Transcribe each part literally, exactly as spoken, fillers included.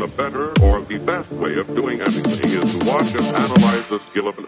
learn a better or the best way of doing anything is to watch and analyze the skill of an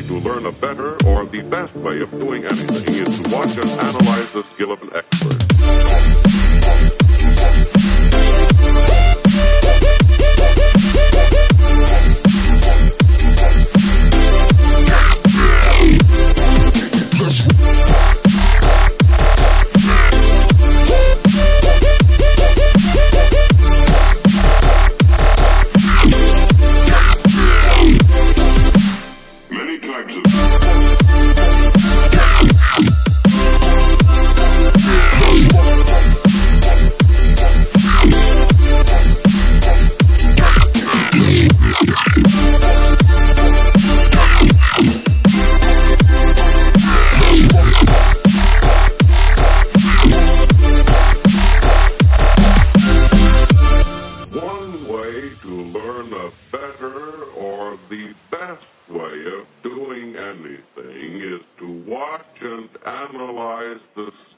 way of doing anything is to watch and analyze the